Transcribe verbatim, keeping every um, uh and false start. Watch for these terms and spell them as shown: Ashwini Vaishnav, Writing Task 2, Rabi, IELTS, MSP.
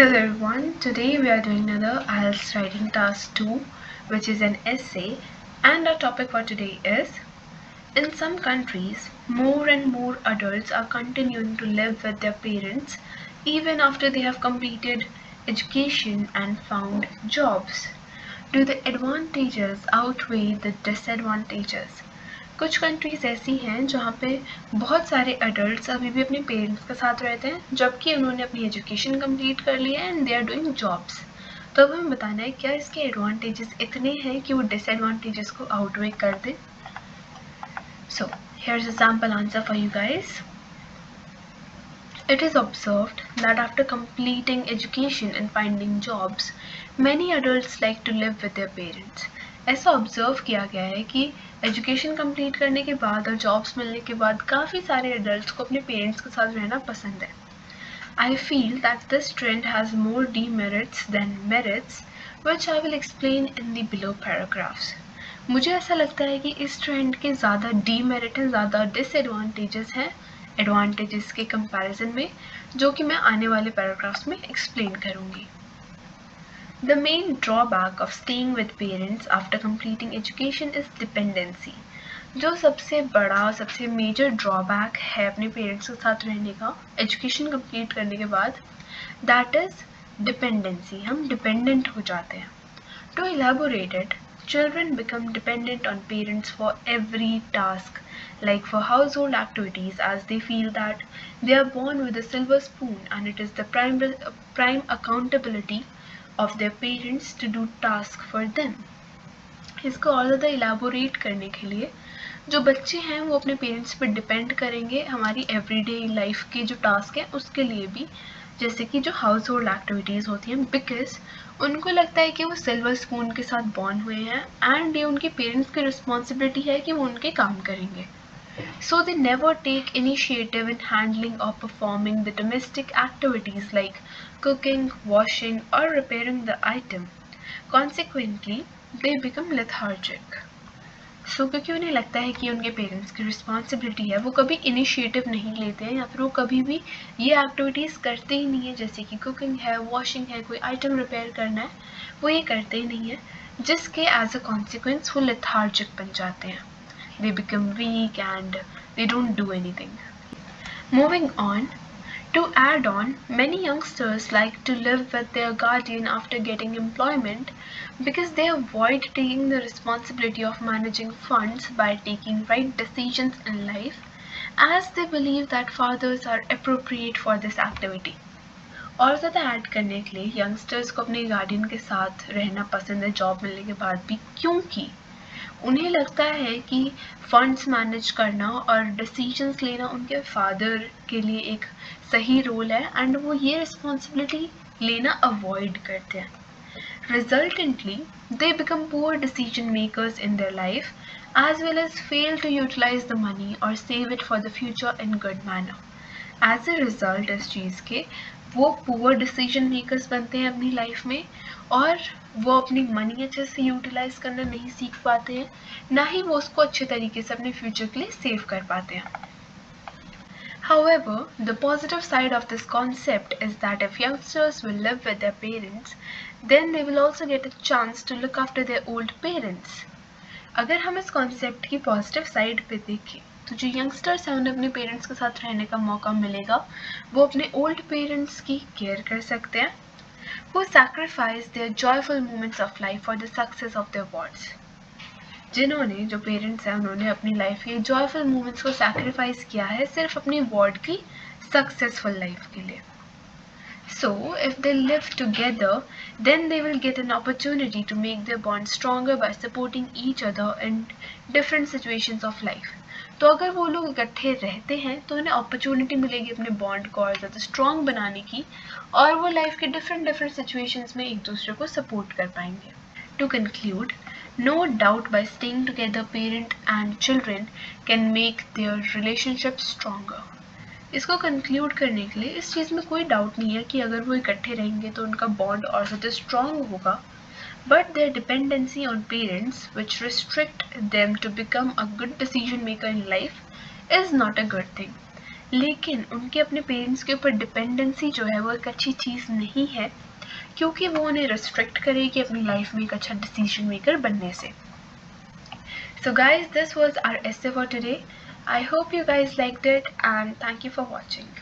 Hello everyone, today we are doing another I E L T S writing task two, which is an essay, and our topic for today is: in some countries, more and more adults are continuing to live with their parents even after they have completed education and found jobs. Do the advantages outweigh the disadvantages? कुछ countries ऐसी हैं जहाँ पे बहुत सारे adults अभी भी अपने पेरेंट्स के साथ रहते हैं जबकि उन्होंने अपनी एजुकेशन कंप्लीट कर ली है and they are doing jobs. तो अब हमें बताना है क्या इसके एडवांटेजेस इतने हैं कि वो डिसएडवांटेजेस को आउटवे कर दें. So here is example answer for you guys. It is observed that after completing education and finding jobs, many adults like to live with their parents. ऐसा ऑब्जर्व किया गया है कि एजुकेशन कंप्लीट करने के बाद और जॉब्स मिलने के बाद काफ़ी सारे एडल्ट्स को अपने पेरेंट्स के साथ रहना पसंद है. I feel that this trend has more demerits than merits which I will explain in the below paragraphs. मुझे ऐसा लगता है कि इस ट्रेंड के ज़्यादा डीमेरिट हैं, ज़्यादा डिसएडवांटेजेस हैं एडवांटेजेस के कंपैरिजन में, जो कि मैं आने वाले पैराग्राफ्स में एक्सप्लेन करूँगी. The main drawback of staying with parents after completing education is dependency. जो सबसे बड़ा और सबसे मेजर ड्रॉबैक है अपने पेरेंट्स के साथ रहने का एजुकेशन कंप्लीट करने के बाद, दैट इज़ डिपेंडेंसी. हम डिपेंडेंट हो जाते हैं. To elaborate it, children become dependent on parents for every task like for household activities as they feel that they are born with a silver spoon and it is the prime prime accountability of their parents to do task for them. इसको और ज़्यादा elaborate करने के लिए, जो बच्चे हैं वो अपने parents पर depend करेंगे हमारी everyday life के जो task हैं उसके लिए भी, जैसे कि जो household activities होती हैं, because उनको लगता है कि वो silver spoon के साथ born हुए हैं and ये उनके parents की responsibility है कि वो उनके काम करेंगे. So they never take initiative in handling or performing the domestic activities like cooking, washing, or repairing the item. Consequently, they become lethargic. So क्योंकि उन्हें लगता है कि उनके पेरेंट्स की रिस्पॉन्सिबिलिटी है, वो कभी इनिशिएटिव नहीं लेते हैं या फिर वो कभी भी ये एक्टिविटीज़ करते ही नहीं है, जैसे कि कुकिंग है, वॉशिंग है, कोई आइटम रिपेयर करना है, वो ये करते ही नहीं है, जिसके एज अ कॉन्सिक्वेंस वो लेथार्जिक बन जाते हैं. They become weak and they don't do anything. Moving on, to add on, many youngsters like to live with their guardian after getting employment because they avoid taking the responsibility of managing funds by taking right decisions in life, as they believe that fathers are appropriate for this activity. और ज़्यादा add करने के लिए youngsters को अपने guardian के साथ रहना पसंद है जॉब मिलने के बाद भी, क्योंकि उन्हें लगता है कि फंड्स मैनेज करना और डिसीजंस लेना उनके फादर के लिए एक सही रोल है एंड वो ये रिस्पॉन्सिबिलिटी लेना अवॉइड करते हैं. Resultantly they become poor decision makers in their life as well as fail to utilise the money और save it for the future in good manner. As a result इस चीज़ के वो पुअर डिसीजन मेकर्स बनते हैं अपनी life में और वो अपनी मनी अच्छे से यूटिलाइज करना नहीं सीख पाते हैं, ना ही वो उसको अच्छे तरीके से अपने फ्यूचर के लिए सेव कर पाते हैं. However, the positive side of this concept is that if youngsters will live with their parents, then they will also get a chance to look after their old parents. अगर हम इस concept की positive side पे देखें तो जो youngsters हैं उन्हें अपने पेरेंट्स के साथ रहने का मौका मिलेगा, वो अपने ओल्ड पेरेंट्स की केयर कर सकते हैं, वो sacrifice their joyful moments of life for the success of their bods. जिन्होंने जो पेरेंट्स हैं उन्होंने अपनी लाइफ के जॉयफुल मोमेंट्स को सैक्रिफाइस किया है सिर्फ अपनी बॉड की सक्सेसफुल लाइफ के लिए. So, if they live together, then they will get an opportunity to make their bond stronger by supporting each other in different situations of life. तो अगर वो लोग इकट्ठे रहते हैं तो उन्हें अपॉर्चुनिटी मिलेगी अपने बॉन्ड को और ज़्यादा स्ट्रॉन्ग बनाने की, और वो लाइफ के डिफरेंट डिफरेंट सिचुएशंस में एक दूसरे को सपोर्ट कर पाएंगे. To conclude, no doubt by staying together parent and children can make their relationship stronger. इसको कंक्लूड करने के लिए, इस चीज़ में कोई डाउट नहीं है कि अगर वो इकट्ठे रहेंगे तो उनका बॉन्ड और ज़्यादा स्ट्रॉन्ग होगा, but their dependency on parents which restrict them to become a good decision maker in life is not a good thing. लेकिन उनके अपने पेरेंट्स के ऊपर डिपेंडेंसी जो है वो एक अच्छी चीज़ नहीं है, क्योंकि वो उन्हें रिस्ट्रिक्ट करेगी अपनी लाइफ में एक अच्छा डिसीजन मेकर बनने से. So guys, this was our essay for today. I hope you guys liked it and thank you for watching.